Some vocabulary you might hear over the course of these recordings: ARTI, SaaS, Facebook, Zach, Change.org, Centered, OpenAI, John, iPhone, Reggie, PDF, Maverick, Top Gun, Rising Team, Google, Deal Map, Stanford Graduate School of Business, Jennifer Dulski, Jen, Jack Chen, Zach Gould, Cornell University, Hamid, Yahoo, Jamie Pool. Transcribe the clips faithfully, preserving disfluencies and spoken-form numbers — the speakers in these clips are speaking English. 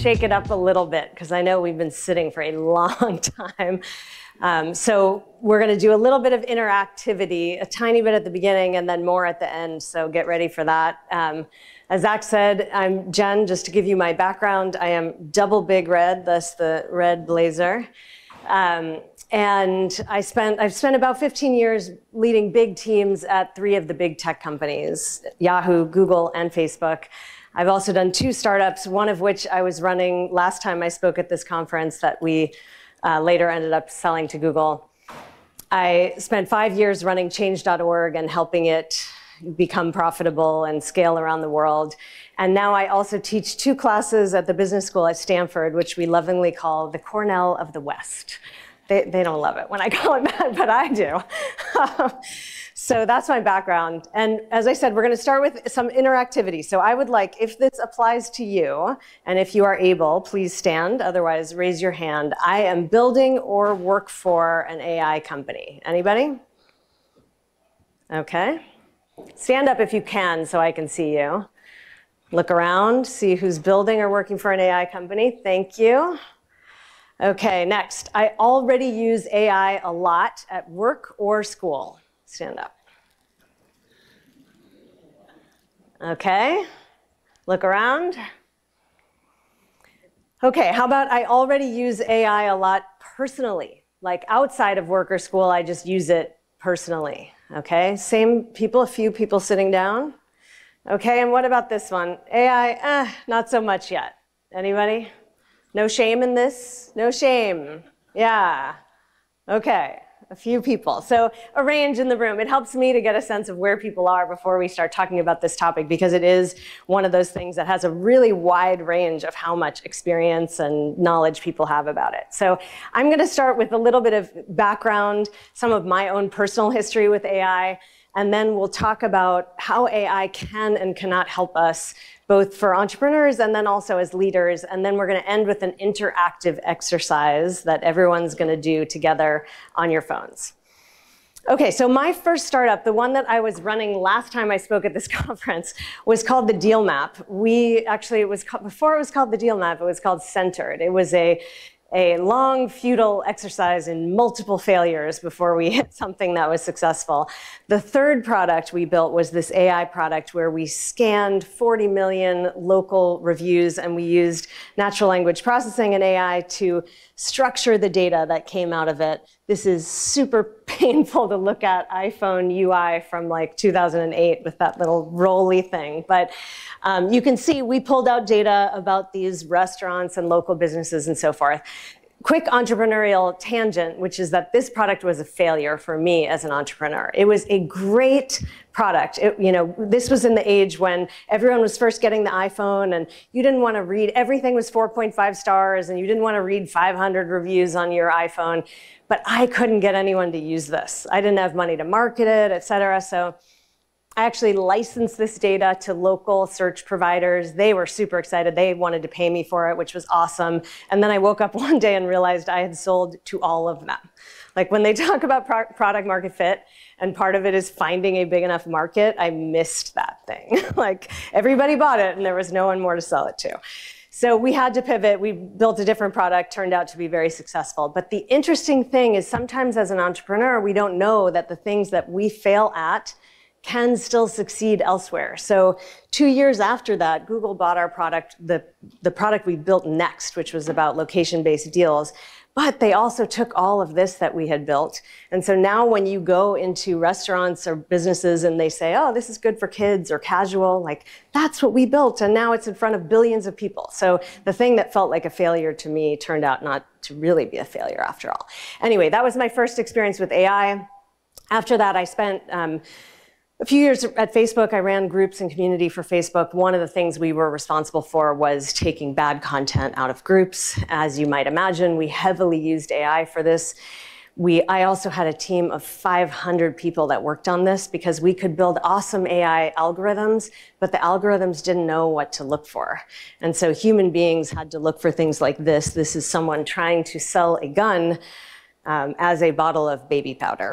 shake it up a little bit, because I know we've been sitting for a long time. Um, so we're going to do a little bit of interactivity, a tiny bit at the beginning and then more at the end, so get ready for that. Um, as Zach said, I'm Jen. Just to give you my background, I am double big red, thus the red blazer. Um, and I spent, I've spent about fifteen years leading big teams at three of the big tech companies, Yahoo, Google, and Facebook. I've also done two startups, one of which I was running last time I spoke at this conference that we Uh, later ended up selling to Google. I spent five years running Change dot org and helping it become profitable and scale around the world. And now I also teach two classes at the business school at Stanford, which we lovingly call the Cornell of the West. They, they don't love it when I call it that, but I do. So that's my background. And as I said, we're going to start with some interactivity. So I would like, if this applies to you, and if you are able, please stand. Otherwise, raise your hand. I am building or work for an A I company. Anybody? OK. Stand up if you can so I can see you. Look around, see who's building or working for an A I company. Thank you. OK, next. I already use A I a lot at work or school. Stand up. OK, look around. OK, how about I already use A I a lot personally? Like outside of work or school, I just use it personally. OK, same people, a few people sitting down. OK, and what about this one? A I, eh, not so much yet. Anybody? No shame in this? No shame. Yeah. OK, a few people. So a range in the room. It helps me to get a sense of where people are before we start talking about this topic, because it is one of those things that has a really wide range of how much experience and knowledge people have about it. So I'm going to start with a little bit of background, some of my own personal history with A I, and then we'll talk about how A I can and cannot help us, both for entrepreneurs and then also as leaders. And then we're going to end with an interactive exercise that everyone's going to do together on your phones. OK, so my first startup, the one that I was running last time I spoke at this conference, was called the Deal Map. We actually, it was called, before it was called the Deal Map, it was called Centered. It was a a long, futile exercise in multiple failures before we hit something that was successful. The third product we built was this A I product where we scanned forty million local reviews, and we used natural language processing and A I to structure the data that came out of it. This is super painful to look at, iPhone U I from like two thousand eight with that little rolly thing. But um, you can see we pulled out data about these restaurants and local businesses and so forth. Quick entrepreneurial tangent, which is that this product was a failure for me as an entrepreneur. It was a great product. It, you know, this was in the age when everyone was first getting the iPhone, and you didn't want to read, everything was four point five stars, and you didn't want to read five hundred reviews on your iPhone. But I couldn't get anyone to use this. I didn't have money to market it, et cetera. So I actually licensed this data to local search providers. They were super excited. They wanted to pay me for it, which was awesome. And then I woke up one day and realized I had sold to all of them. Like when they talk about pro product market fit, and part of it is finding a big enough market, I missed that thing. Like everybody bought it, and there was no one more to sell it to. So we had to pivot. We built a different product, turned out to be very successful. But the interesting thing is sometimes as an entrepreneur, we don't know that the things that we fail at can still succeed elsewhere. So two years after that, Google bought our product, the, the product we built next, which was about location-based deals. But they also took all of this that we had built. And so now when you go into restaurants or businesses and they say, oh, this is good for kids or casual, like that's what we built. And now it's in front of billions of people. So the thing that felt like a failure to me turned out not to really be a failure after all. Anyway, that was my first experience with A I. After that, I spent um, a few years at Facebook. I ran groups and community for Facebook. One of the things we were responsible for was taking bad content out of groups. As you might imagine, we heavily used A I for this. We, I also had a team of five hundred people that worked on this, because we could build awesome A I algorithms, but the algorithms didn't know what to look for. And so human beings had to look for things like this. This is someone trying to sell a gun um, as a bottle of baby powder.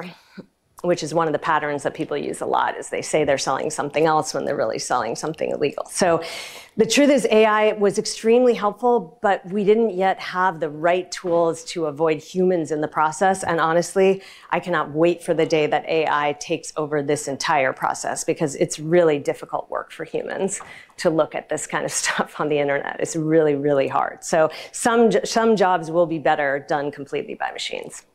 which is one of the patterns that people use a lot, is they say they're selling something else when they're really selling something illegal. So the truth is A I was extremely helpful, but we didn't yet have the right tools to avoid humans in the process. And honestly, I cannot wait for the day that A I takes over this entire process, because it's really difficult work for humans to look at this kind of stuff on the internet. It's really, really hard. So some, some jobs will be better done completely by machines.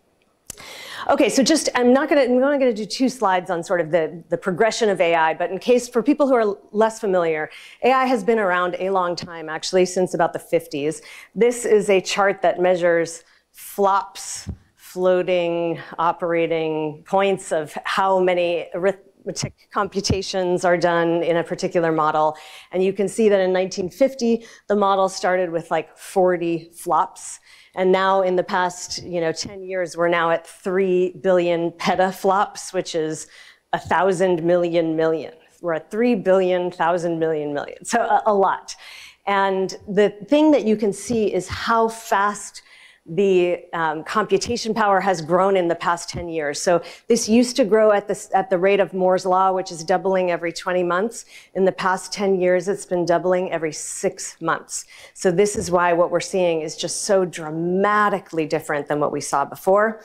Okay, so just, I'm not going to, I'm only going to do two slides on sort of the, the progression of A I, but in case, for people who are less familiar, A I has been around a long time, actually, since about the fifties. This is a chart that measures flops, floating, operating points of how many arithmetic computations are done in a particular model. And you can see that in nineteen fifty, the model started with like forty flops. And now in the past, you know, ten years, we're now at three billion petaflops, which is a thousand million million. We're at three billion, thousand million million. So a, a lot. And the thing that you can see is how fast the um, computation power has grown in the past ten years. So this used to grow at, this, at the rate of Moore's law, which is doubling every twenty months. In the past ten years, it's been doubling every six months. So this is why what we're seeing is just so dramatically different than what we saw before.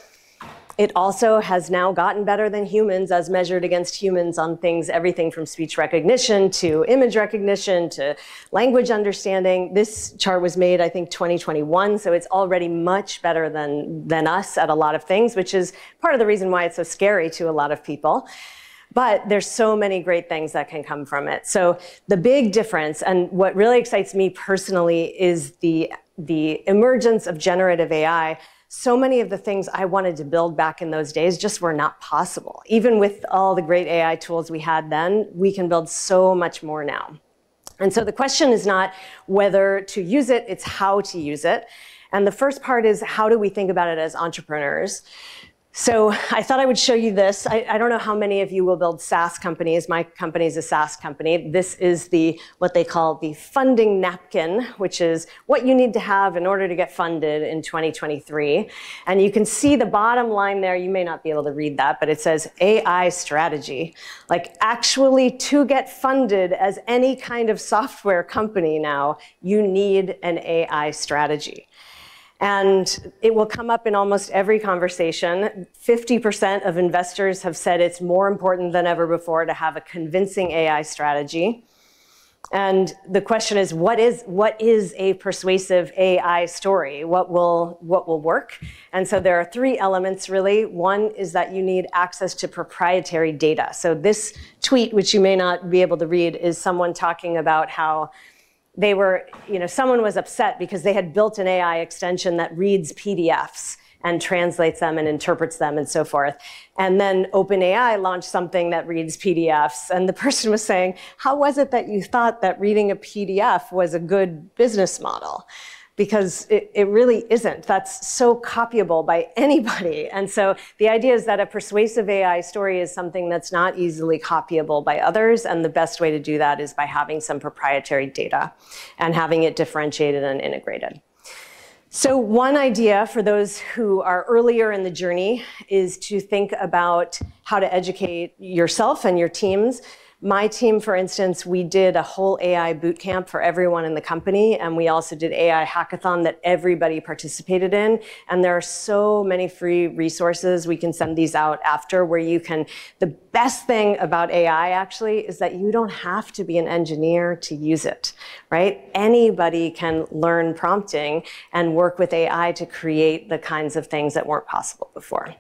It also has now gotten better than humans as measured against humans on things, everything from speech recognition to image recognition to language understanding. This chart was made, I think, twenty twenty-one, so it's already much better than, than us at a lot of things, which is part of the reason why it's so scary to a lot of people. But there's so many great things that can come from it. So the big difference, and what really excites me personally, is the, the emergence of generative A I. So many of the things I wanted to build back in those days just were not possible. Even with all the great A I tools we had then, we can build so much more now. And so the question is not whether to use it, it's how to use it. And the first part is, how do we think about it as entrepreneurs? So I thought I would show you this. I, I don't know how many of you will build SaaS companies. My company is a SaaS company. This is the, what they call the funding napkin, which is what you need to have in order to get funded in twenty twenty-three. And you can see the bottom line there. You may not be able to read that, but it says A I strategy. Like, actually, to get funded as any kind of software company now, you need an A I strategy. And it will come up in almost every conversation. fifty percent of investors have said it's more important than ever before to have a convincing A I strategy. And the question is, what is, what is a persuasive A I story? What will, what will work? And so there are three elements, really. One is that you need access to proprietary data. So this tweet, which you may not be able to read, is someone talking about how they were, you know, someone was upset because they had built an A I extension that reads P D Fs and translates them and interprets them and so forth. And then OpenAI launched something that reads P D Fs. And the person was saying, how was it that you thought that reading a P D F was a good business model? Because it, it really isn't. That's so copyable by anybody. And so the idea is that a persuasive A I story is something that's not easily copyable by others. And the best way to do that is by having some proprietary data and having it differentiated and integrated. So one idea for those who are earlier in the journey is to think about how to educate yourself and your teams. My team, for instance, we did a whole A I boot camp for everyone in the company, and we also did A I hackathon that everybody participated in. And there are so many free resources. We can send these out after, where you can, the best thing about A I actually is that you don't have to be an engineer to use it, right? Anybody can learn prompting and work with A I to create the kinds of things that weren't possible before.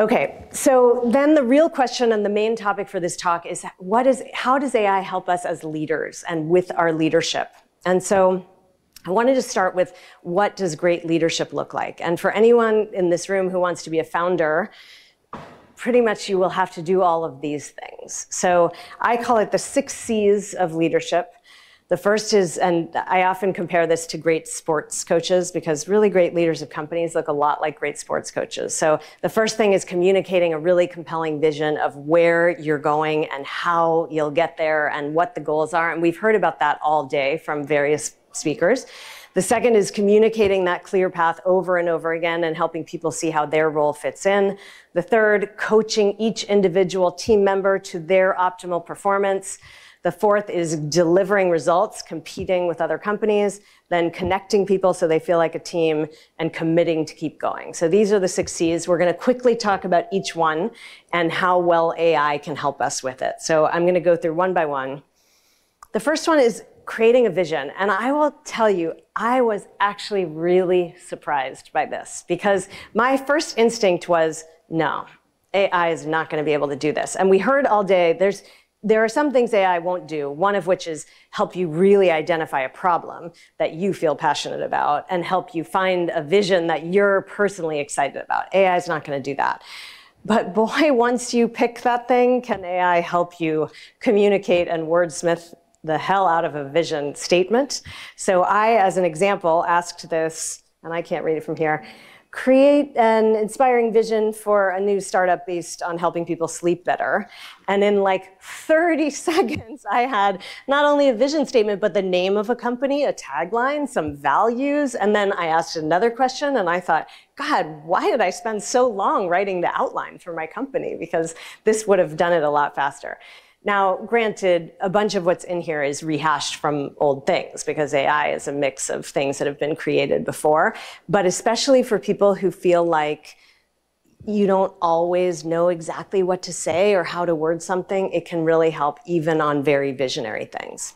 Okay, so then the real question and the main topic for this talk is, what is, how does A I help us as leaders and with our leadership? And so I wanted to start with, what does great leadership look like? And for anyone in this room who wants to be a founder, pretty much you will have to do all of these things. So I call it the six C's of leadership. The first is, and I often compare this to great sports coaches, because really great leaders of companies look a lot like great sports coaches. So the first thing is communicating a really compelling vision of where you're going and how you'll get there and what the goals are. And we've heard about that all day from various speakers. The second is communicating that clear path over and over again and helping people see how their role fits in. The third, coaching each individual team member to their optimal performance. The fourth is delivering results, competing with other companies, then connecting people so they feel like a team and committing to keep going. So these are the six C's. We're going to quickly talk about each one and how well A I can help us with it. So I'm going to go through one by one. The first one is creating a vision. And I will tell you, I was actually really surprised by this because my first instinct was, no, A I is not going to be able to do this. And we heard all day, there's There are some things A I won't do, one of which is help you really identify a problem that you feel passionate about and help you find a vision that you're personally excited about. A I is not going to do that. But boy, once you pick that thing, can A I help you communicate and wordsmith the hell out of a vision statement? So I, as an example, asked this, and I can't read it from here, create an inspiring vision for a new startup based on helping people sleep better. And in like thirty seconds, I had not only a vision statement, but the name of a company, a tagline, some values. And then I asked another question and I thought, God, why did I spend so long writing the outline for my company? Because this would have done it a lot faster. Now, granted, a bunch of what's in here is rehashed from old things because A I is a mix of things that have been created before, but especially for people who feel like you don't always know exactly what to say or how to word something, it can really help even on very visionary things.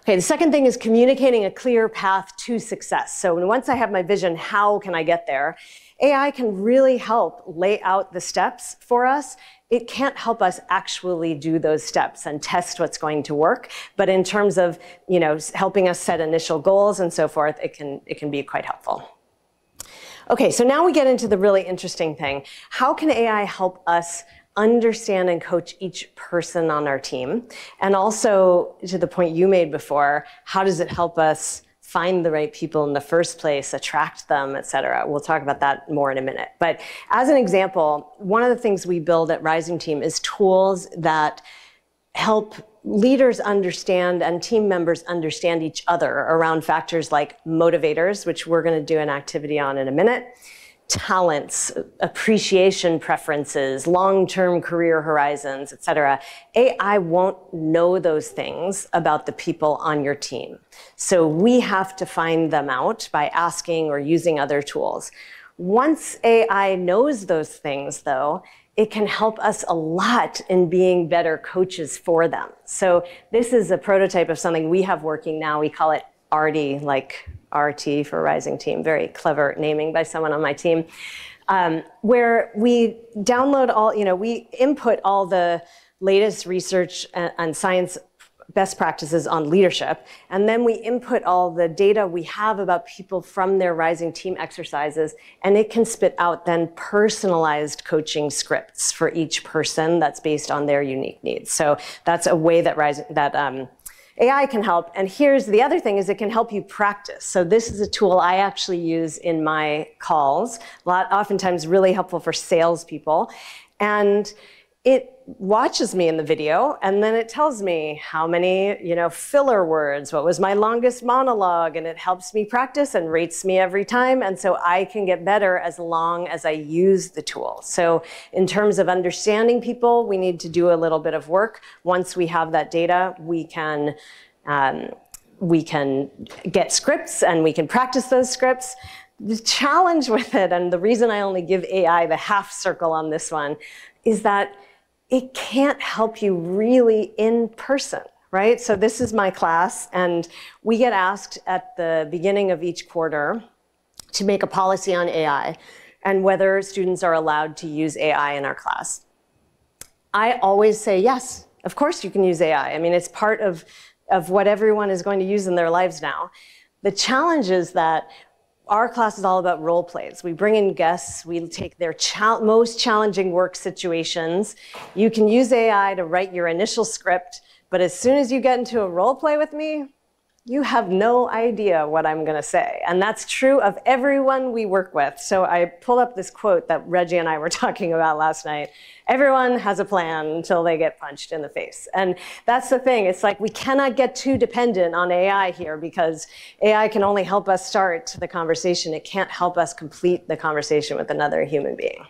Okay, the second thing is communicating a clear path to success. So once I have my vision, how can I get there? A I can really help lay out the steps for us. It can't help us actually do those steps and test what's going to work, but in terms of, you know, helping us set initial goals and so forth, it can, it can be quite helpful. Okay, so now we get into the really interesting thing. How can A I help us understand and coach each person on our team? And also, to the point you made before, how does it help us find the right people in the first place, attract them, et cetera? We'll talk about that more in a minute. But as an example, one of the things we build at Rising Team is tools that help leaders understand and team members understand each other around factors like motivators, which we're going to do an activity on in a minute, talents, appreciation preferences, long-term career horizons, et cetera. A I won't know those things about the people on your team. So we have to find them out by asking or using other tools. Once A I knows those things, though, it can help us a lot in being better coaches for them. So this is a prototype of something we have working now. We call it ARTI, like R T for Rising Team, very clever naming by someone on my team, um, where we download all, you know, we input all the latest research and, and science best practices on leadership, and then we input all the data we have about people from their Rising Team exercises, and it can spit out then personalized coaching scripts for each person that's based on their unique needs. So that's a way that Rising, that, um, A I can help, and here's the other thing is it can help you practice. So this is a tool I actually use in my calls, a lot, oftentimes really helpful for salespeople. And it watches me in the video, and then it tells me how many, you know, filler words, what was my longest monologue, and it helps me practice and rates me every time, and so I can get better as long as I use the tool. So in terms of understanding people, we need to do a little bit of work. Once we have that data, we can, um, we can get scripts, and we can practice those scripts. The challenge with it, and the reason I only give A I the half circle on this one, is that it can't help you really in person, right? So this is my class, and we get asked at the beginning of each quarter to make a policy on A I and whether students are allowed to use A I in our class. I always say, yes, of course you can use A I. I mean, it's part of, of what everyone is going to use in their lives now. The challenge is that our class is all about role plays. We bring in guests, we take their cha- most challenging work situations. You can use A I to write your initial script, but as soon as you get into a role play with me, you have no idea what I'm going to say. And that's true of everyone we work with. So I pull up this quote that Reggie and I were talking about last night. Everyone has a plan until they get punched in the face. And that's the thing. It's like we cannot get too dependent on A I here, because A I can only help us start the conversation. It can't help us complete the conversation with another human being.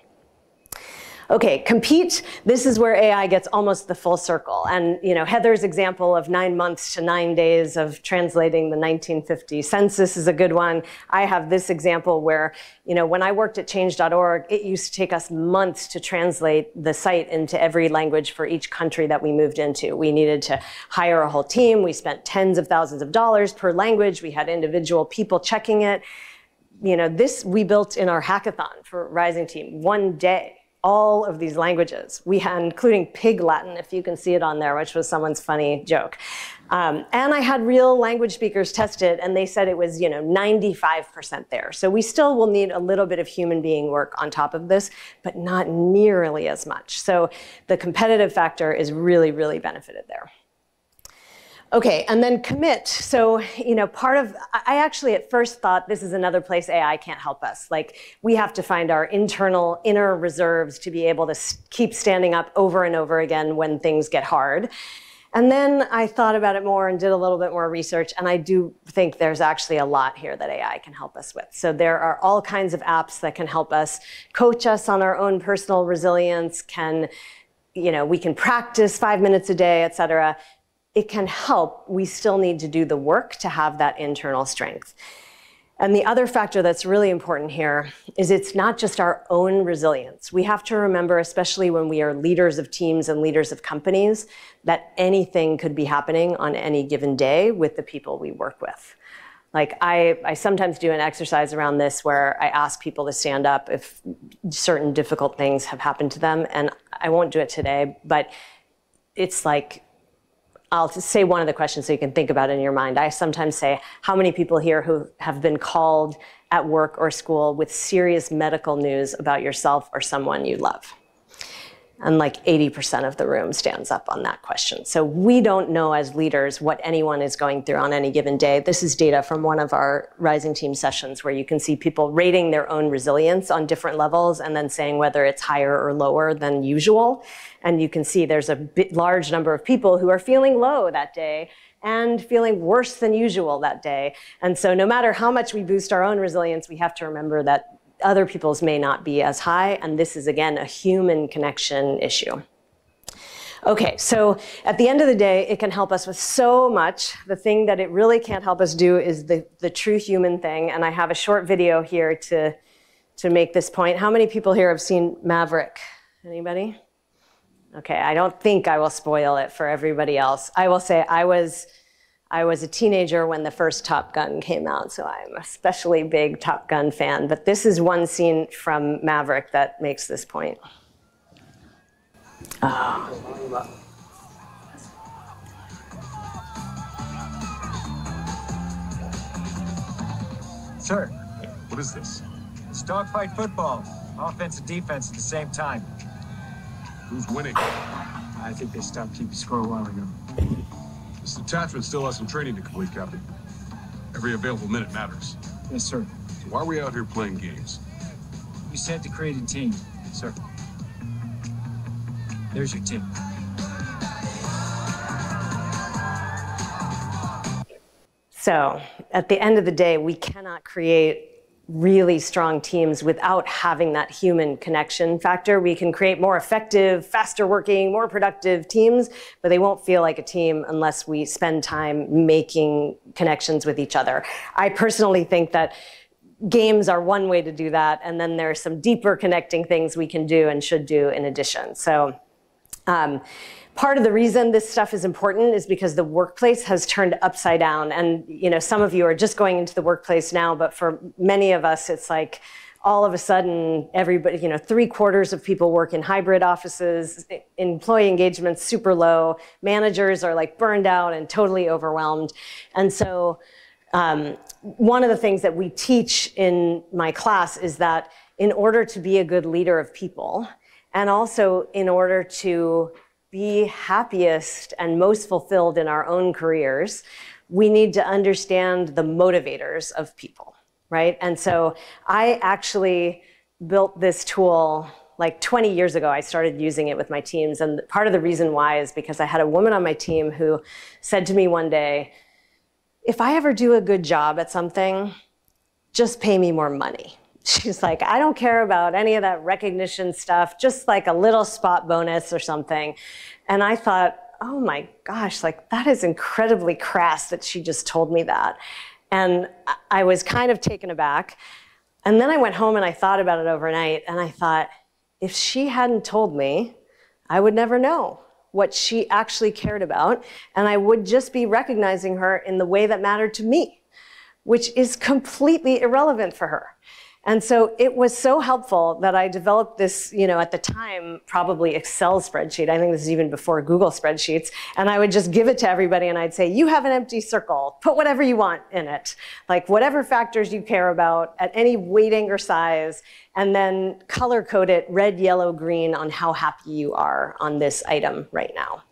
Okay, compete. This is where A I gets almost the full circle. And you know, Heather's example of nine months to nine days of translating the nineteen fifty census is a good one. I have this example where, you know, when I worked at Change dot org, it used to take us months to translate the site into every language for each country that we moved into. We needed to hire a whole team. We spent tens of thousands of dollars per language. We had individual people checking it. You know, this we built in our hackathon for Rising Team, one day. All of these languages, we had, including Pig Latin, if you can see it on there, which was someone's funny joke. Um, and I had real language speakers test it, and they said it was, you know, ninety-five percent there. So we still will need a little bit of human being work on top of this, but not nearly as much. So the competitive factor is really, really benefited there. Okay, and then commit. So, you know, part of, I actually at first thought this is another place A I can't help us. Like, we have to find our internal inner reserves to be able to keep standing up over and over again when things get hard. And then I thought about it more and did a little bit more research, and I do think there's actually a lot here that A I can help us with. So there are all kinds of apps that can help us, coach us on our own personal resilience, can, you know, we can practice five minutes a day, et cetera. It can help. We still need to do the work to have that internal strength. And the other factor that's really important here is it's not just our own resilience. We have to remember, especially when we are leaders of teams and leaders of companies, that anything could be happening on any given day with the people we work with. Like, I, I sometimes do an exercise around this where I ask people to stand up if certain difficult things have happened to them. And I won't do it today, but it's like, I'll say one of the questions so you can think about it in your mind. I sometimes say, how many people here who have been called at work or school with serious medical news about yourself or someone you love? And like eighty percent of the room stands up on that question. So we don't know as leaders what anyone is going through on any given day. This is data from one of our Rising Team sessions where you can see people rating their own resilience on different levels and then saying whether it's higher or lower than usual. And you can see there's a big, large number of people who are feeling low that day and feeling worse than usual that day. And so no matter how much we boost our own resilience, we have to remember that other people's may not be as high, and this is, again, a human connection issue. Okay, so at the end of the day, it can help us with so much. The thing that it really can't help us do is the, the true human thing, and I have a short video here to, to make this point. How many people here have seen Maverick? Anybody? Okay, I don't think I will spoil it for everybody else. I will say I was... I was a teenager when the first Top Gun came out, so I'm a especially big Top Gun fan. But this is one scene from Maverick that makes this point. Oh. Sir, what is this? It's dogfight football. Offense and defense at the same time. Who's winning? I think they stopped keeping score a while ago. This detachment still has some training to complete, Captain. Every available minute matters. Yes, sir. So why are we out here playing games? You said to create a team, sir. There's your team. So, at the end of the day, we cannot create really strong teams without having that human connection factor. We can create more effective, faster working, more productive teams, but they won't feel like a team unless we spend time making connections with each other. I personally think that games are one way to do that, and then there are some deeper connecting things we can do and should do in addition. So um, part of the reason this stuff is important is because the workplace has turned upside down. And you know, some of you are just going into the workplace now, but for many of us, it's like all of a sudden, everybody, you know, three quarters of people work in hybrid offices, employee engagement's super low, managers are like burned out and totally overwhelmed. And so um, one of the things that we teach in my class is that in order to be a good leader of people, and also in order to be happiest and most fulfilled in our own careers, we need to understand the motivators of people, right? And so I actually built this tool like twenty years ago. I started using it with my teams. And part of the reason why is because I had a woman on my team who said to me one day, if I ever do a good job at something, just pay me more money. She's like, I don't care about any of that recognition stuff, just like a little spot bonus or something. And I thought, oh my gosh, like that is incredibly crass that she just told me that. And I was kind of taken aback. And then I went home and I thought about it overnight. And I thought, if she hadn't told me, I would never know what she actually cared about. And I would just be recognizing her in the way that mattered to me, which is completely irrelevant for her. And so it was so helpful that I developed this, you know, at the time, probably Excel spreadsheet. I think this is even before Google spreadsheets. And I would just give it to everybody and I'd say, you have an empty circle, put whatever you want in it. Like whatever factors you care about at any weighting or size, and then color code it red, yellow, green on how happy you are on this item right now.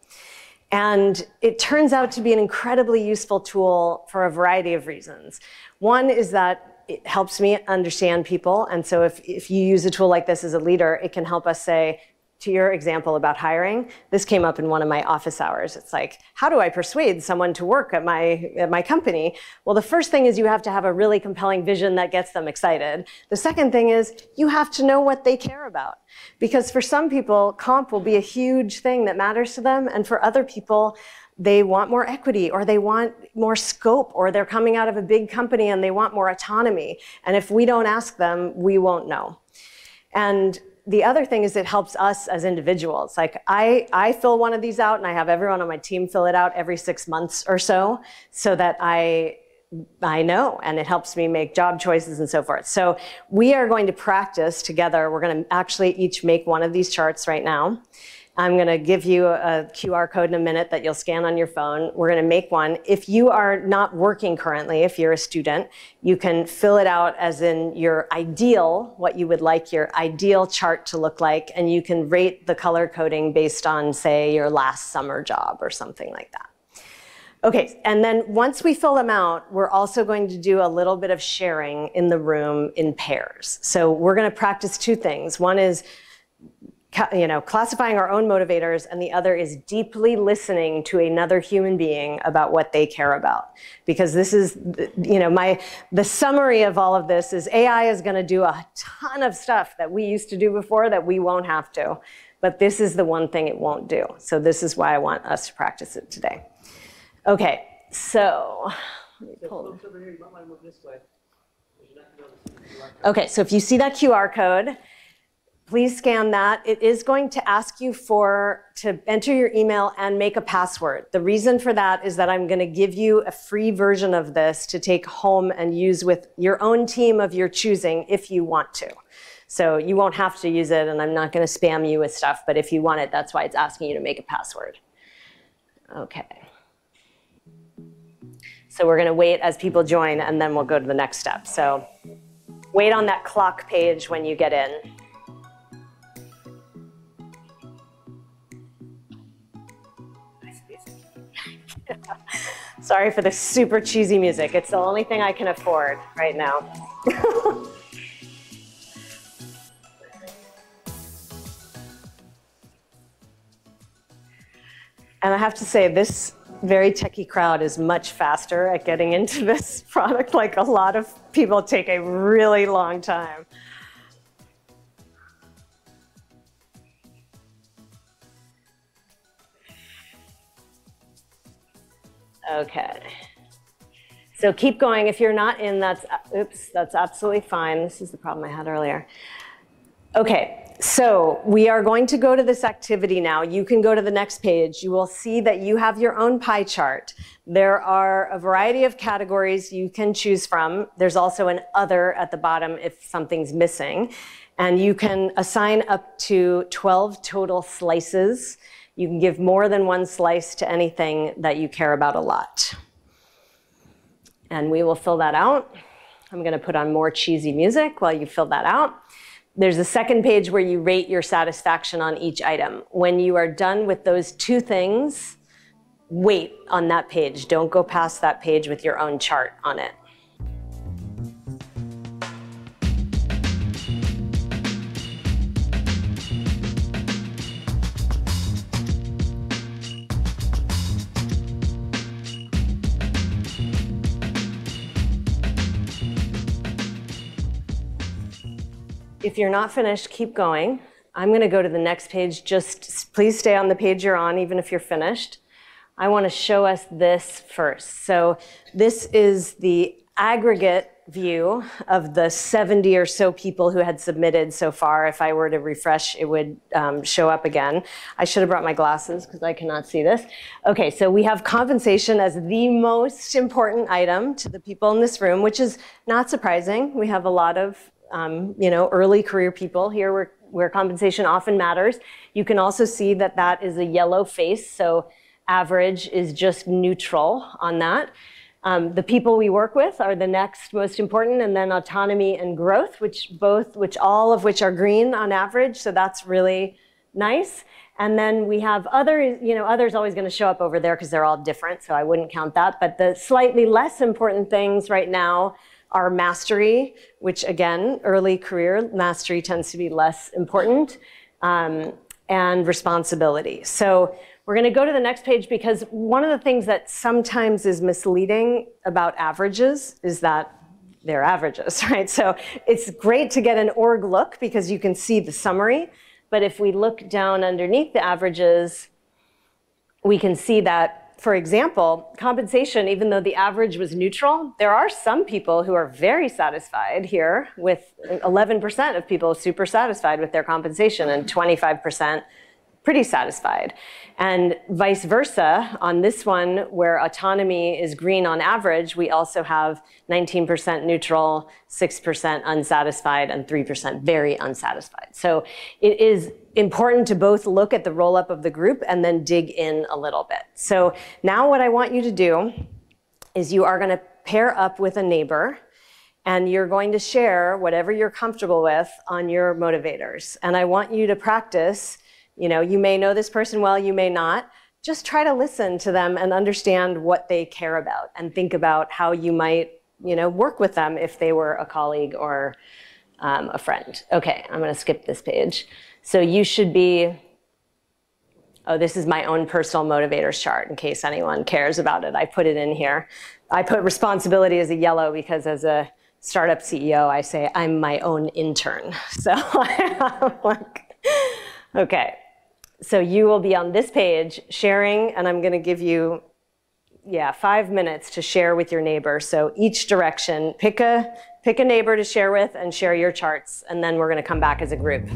And it turns out to be an incredibly useful tool for a variety of reasons. One is that it helps me understand people. And so if, if you use a tool like this as a leader, it can help us say, to your example about hiring, this came up in one of my office hours. It's like, how do I persuade someone to work at my, at my company? Well, the first thing is you have to have a really compelling vision that gets them excited. The second thing is you have to know what they care about. Because for some people, comp will be a huge thing that matters to them. And for other people, they want more equity, or they want more scope, or they're coming out of a big company and they want more autonomy. And if we don't ask them, we won't know. And the other thing is it helps us as individuals. Like I, I fill one of these out and I have everyone on my team fill it out every six months or so, so that I, I know, and it helps me make job choices and so forth. So we are going to practice together. We're going to actually each make one of these charts right now. I'm going to give you a Q R code in a minute that you'll scan on your phone. We're going to make one. If you are not working currently, if you're a student, you can fill it out as in your ideal, what you would like your ideal chart to look like, and you can rate the color coding based on, say, your last summer job or something like that. Okay, and then once we fill them out, we're also going to do a little bit of sharing in the room in pairs. So we're going to practice two things. One is you know, classifying our own motivators, and the other is deeply listening to another human being about what they care about. Because this is, you know, my, the summary of all of this is A I is going to do a ton of stuff that we used to do before that we won't have to. But this is the one thing it won't do. So this is why I want us to practice it today. Okay, so. Hold on. Okay, so if you see that Q R code, please scan that. It is going to ask you for to enter your email and make a password. The reason for that is that I'm going to give you a free version of this to take home and use with your own team of your choosing if you want to. So you won't have to use it, and I'm not going to spam you with stuff, but if you want it, that's why it's asking you to make a password. Okay. So we're going to wait as people join, and then we'll go to the next step. So wait on that clock page when you get in. Sorry for the super cheesy music. It's the only thing I can afford right now. And I have to say, this very techie crowd is much faster at getting into this product. Like a lot of people take a really long time. Okay, so keep going. If you're not in, that's, oops, that's absolutely fine. This is the problem I had earlier. Okay, so we are going to go to this activity now. You can go to the next page. You will see that you have your own pie chart. There are a variety of categories you can choose from. There's also an other at the bottom if something's missing. And you can assign up to twelve total slices. You can give more than one slice to anything that you care about a lot. And we will fill that out. I'm going to put on more cheesy music while you fill that out. There's a second page where you rate your satisfaction on each item. When you are done with those two things, wait on that page. Don't go past that page with your own chart on it. If you're not finished, keep going. I'm going to go to the next page. Just please stay on the page you're on, even if you're finished. I want to show us this first. So this is the aggregate view of the seventy or so people who had submitted so far. If I were to refresh, it would um, show up again. I should have brought my glasses because I cannot see this. Okay, so we have compensation as the most important item to the people in this room, which is not surprising. We have a lot of Um, you know, early career people here where, where compensation often matters. You can also see that that is a yellow face, so average is just neutral on that. Um, the people we work with are the next most important, and then autonomy and growth, which both, which all of which are green on average, so that's really nice. And then we have other, you know, others always going to show up over there because they're all different, so I wouldn't count that. But the slightly less important things right now our mastery, which again, early career mastery tends to be less important, um, and responsibility. So we're going to go to the next page because one of the things that sometimes is misleading about averages is that they're averages, right? So it's great to get an org look because you can see the summary, but if we look down underneath the averages, we can see that, for example, compensation, even though the average was neutral, there are some people who are very satisfied here, with eleven percent of people super satisfied with their compensation and twenty-five percent pretty satisfied. And vice versa, on this one where autonomy is green on average, we also have nineteen percent neutral, six percent unsatisfied, and three percent very unsatisfied. So it is important to both look at the roll-up of the group and then dig in a little bit. So now what I want you to do is you are going to pair up with a neighbor, and you're going to share whatever you're comfortable with on your motivators. And I want you to practice. You know, you may know this person well, you may not. Just try to listen to them and understand what they care about and think about how you might, you know, work with them if they were a colleague or um, a friend. Okay, I'm going to skip this page. So you should be, oh, this is my own personal motivators chart in case anyone cares about it. I put it in here. I put responsibility as a yellow because as a startup C E O, I say I'm my own intern. So I'm like, okay. So you will be on this page sharing, and I'm going to give you, yeah, five minutes to share with your neighbor. So each direction, pick a, pick a neighbor to share with and share your charts, and then we're going to come back as a group.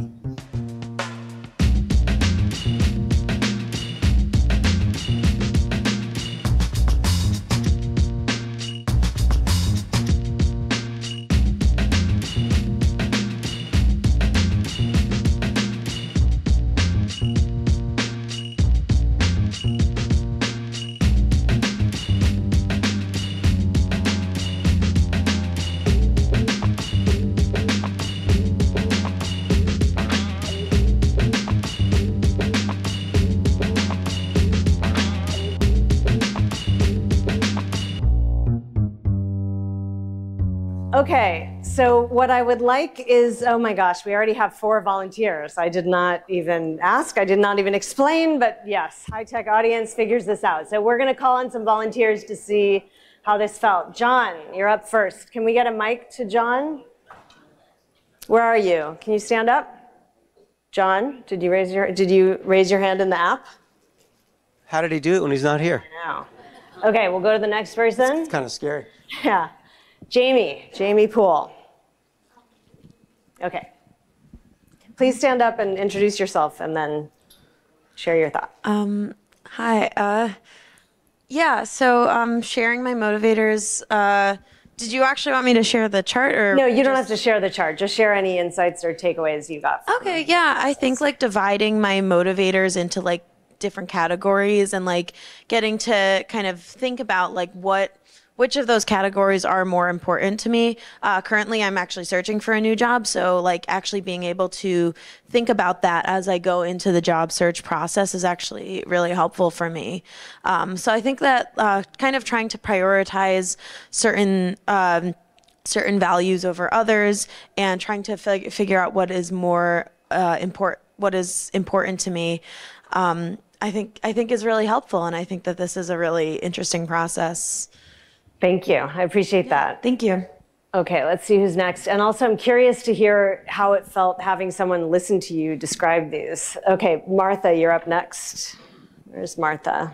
Okay, so what I would like is, oh my gosh, we already have four volunteers. I did not even ask, I did not even explain, but yes, high-tech audience figures this out. So we're gonna call on some volunteers to see how this felt. John, you're up first. Can we get a mic to John? Where are you? Can you stand up? John, did you raise your, did you raise your hand in the app? How did he do it when he's not here? I know. Okay, we'll go to the next person. It's kind of scary. Yeah. Jamie, Jamie Pool. Okay. Please stand up and introduce yourself and then share your thought. Um, hi. Uh, yeah, so um, sharing my motivators. Uh, did you actually want me to share the chart? Or no, you just... don't have to share the chart. Just share any insights or takeaways you got. Okay, the... yeah. I think like dividing my motivators into like different categories and like getting to kind of think about like what which of those categories are more important to me. Uh, currently, I'm actually searching for a new job, so like actually being able to think about that as I go into the job search process is actually really helpful for me. Um, so I think that uh, kind of trying to prioritize certain um, certain values over others, and trying to fig figure out what is more uh, important, what is important to me, um, I think I think is really helpful, and I think that this is a really interesting process. Thank you. I appreciate yeah, that. Thank you. Okay, let's see who's next. And also, I'm curious to hear how it felt having someone listen to you describe these. Okay, Martha, you're up next. Where's Martha?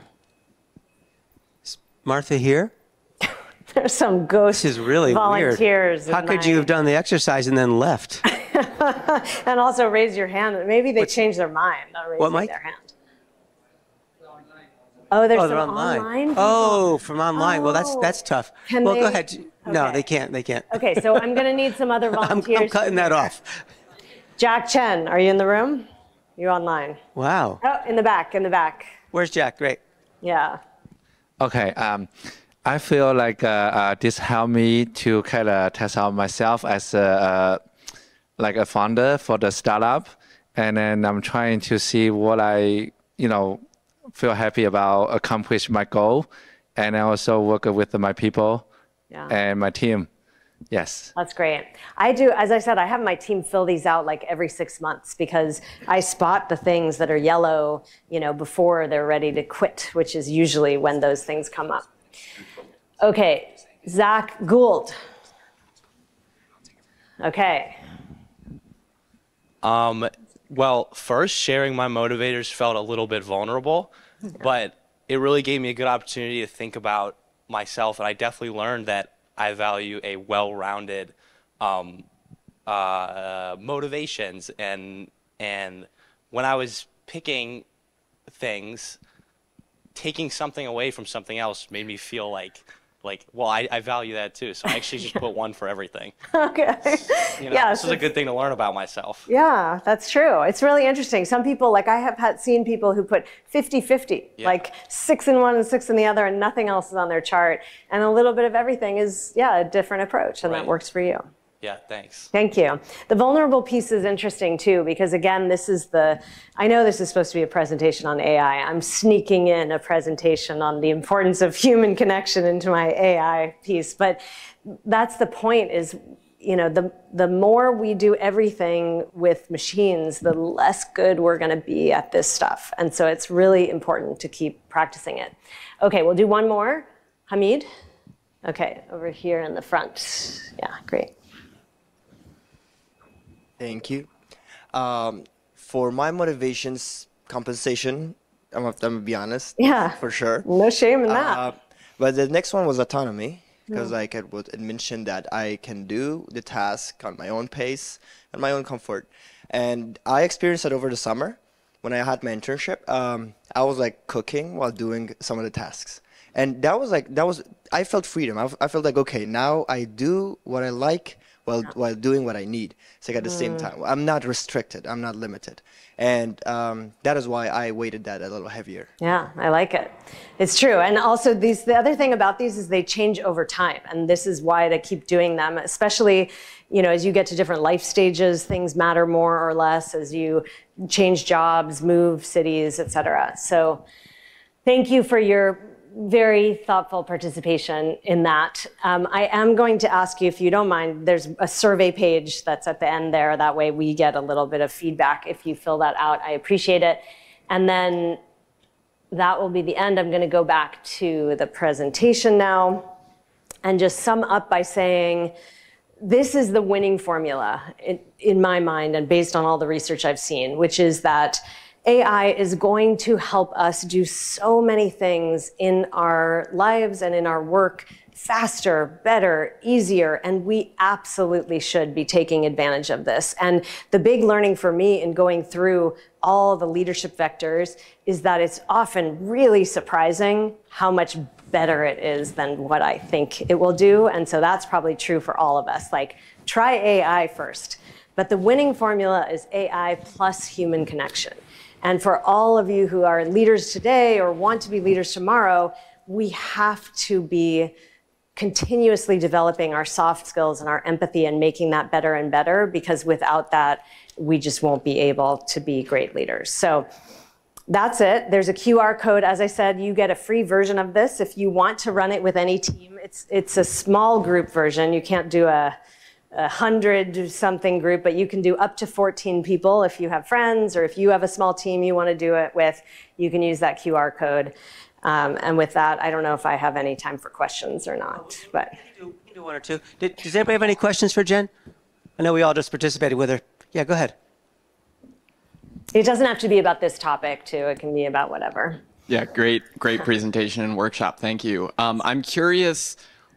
Is Martha here? There's some ghost this is really volunteers. Weird. How could my... you have done the exercise and then left? And also raise your hand. Maybe they What's... changed their mind. Not raising what, Mike? Their hand. Oh, there's oh, some online. online people. Oh, from online. Oh. Well, that's that's tough. Can well, they... go ahead. Okay. No, they can't. They can't. Okay, so I'm going to need some other volunteers. I'm, I'm cutting that off. Jack Chen, are you in the room? You're online. Wow. Oh, in the back, in the back. Where's Jack? Great. Yeah. Okay. Um, I feel like uh, uh, this helped me to kind of test out myself as a, uh, like a founder for the startup. And then I'm trying to see what I, you know, feel happy about, accomplish my goal. And I also work with my people yeah. and my team. Yes. That's great. I do, as I said, I have my team fill these out like every six months because I spot the things that are yellow, you know, before they're ready to quit, which is usually when those things come up. Okay, Zach Gould. Okay. Um, well, first, sharing my motivators felt a little bit vulnerable, yeah. but it really gave me a good opportunity to think about myself, and I definitely learned that I value a well-rounded um, uh, uh, motivations, and, and when I was picking things, taking something away from something else made me feel like, like, well, I, I value that too. So I actually just put one for everything. Okay. You know, yeah, this is a good thing to learn about myself. Yeah, that's true. It's really interesting. Some people, like I have had seen people who put fifty fifty, yeah. like six in one and six in the other, and nothing else is on their chart. And a little bit of everything is, yeah, a different approach, and right. that works for you. Yeah, thanks. Thank you. The vulnerable piece is interesting too, because again, this is the, I know this is supposed to be a presentation on A I. I'm sneaking in a presentation on the importance of human connection into my A I piece, but that's the point is, you know, the, the more we do everything with machines, the less good we're going to be at this stuff. And so it's really important to keep practicing it. Okay, we'll do one more. Hamid? Okay, over here in the front. Yeah, great. Thank you. Um, for my motivations, compensation, I'm going to be honest. Yeah. For sure. No shame in that. Uh, but the next one was autonomy, because yeah. like it was mentioned that I can do the task on my own pace and my own comfort. And I experienced it over the summer when I had my internship. Um, I was like cooking while doing some of the tasks. And that was like, that was, I felt freedom. I, I felt like, okay, now I do what I like. While, yeah. while doing what I need. It's like at the mm. same time, I'm not restricted, I'm not limited. And um, that is why I weighted that a little heavier. Yeah, I like it. It's true. And also these, the other thing about these is they change over time. And this is why they keep doing them, especially, you know, as you get to different life stages, things matter more or less as you change jobs, move cities, et cetera. So thank you for your very thoughtful participation in that. Um, I am going to ask you, if you don't mind, there's a survey page that's at the end there. That way we get a little bit of feedback. If you fill that out, I appreciate it. And then that will be the end. I'm going to go back to the presentation now and just sum up by saying, this is the winning formula in, in my mind and based on all the research I've seen, which is that A I is going to help us do so many things in our lives and in our work faster, better, easier, and we absolutely should be taking advantage of this. And the big learning for me in going through all the leadership vectors is that it's often really surprising how much better it is than what I think it will do. And so that's probably true for all of us. Like, try A I first. But the winning formula is A I plus human connection. And for all of you who are leaders today or want to be leaders tomorrow, we have to be continuously developing our soft skills and our empathy and making that better and better, because without that, we just won't be able to be great leaders. So that's it. There's a Q R code. As I said, you get a free version of this if you want to run it with any team. It's, it's a small group version. You can't do a a hundred something group, but you can do up to fourteen people if you have friends, or if you have a small team you want to do it with, you can use that Q R code. Um, and with that, I don't know if I have any time for questions or not. But you can do one or two. Did, does anybody have any questions for Jen? I know we all just participated with her. Yeah, go ahead. It doesn't have to be about this topic, too. It can be about whatever. Yeah, great, great presentation and workshop. Thank you. Um, I'm curious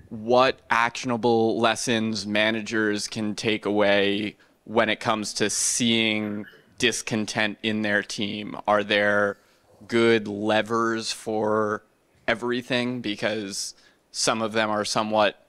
what actionable lessons managers can take away when it comes to seeing discontent in their team. Are there good levers for everything? Because some of them are somewhat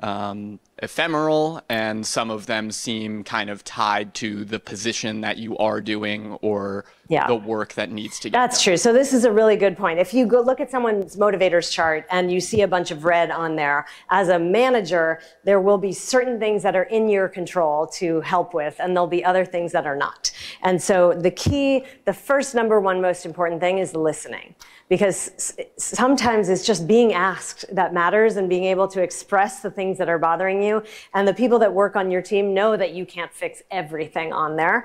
um, ephemeral, and some of them seem kind of tied to the position that you are doing or yeah. the work that needs to get done. That's true. So this is a really good point. If you go look at someone's motivators chart and you see a bunch of red on there, as a manager, there will be certain things that are in your control to help with, and there'll be other things that are not. And so the key, the first number one most important thing is listening, because sometimes it's just being asked that matters, and being able to express the things that are bothering you. And the people that work on your team know that you can't fix everything on there.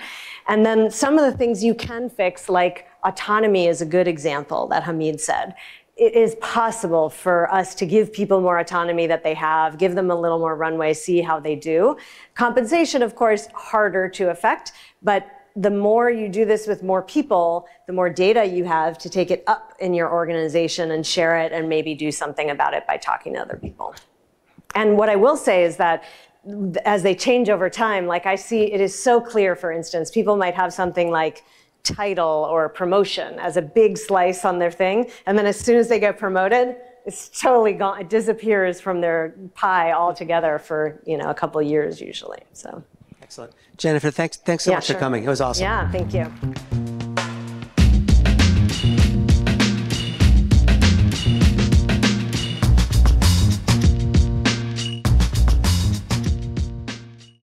And then some of the things you can fix, like autonomy is a good example that Hamid said. It is possible for us to give people more autonomy that they have, give them a little more runway, see how they do. Compensation, of course, harder to affect, but the more you do this with more people, the more data you have to take it up in your organization and share it and maybe do something about it by talking to other people. And what I will say is that as they change over time, like I see, it is so clear, for instance, people might have something like title or promotion as a big slice on their thing, and then as soon as they get promoted, it's totally gone. It disappears from their pie altogether for, you know, a couple of years usually. So. Excellent. Jennifer, thanks, thanks so yeah, much sure. for coming. It was awesome. Yeah, thank you.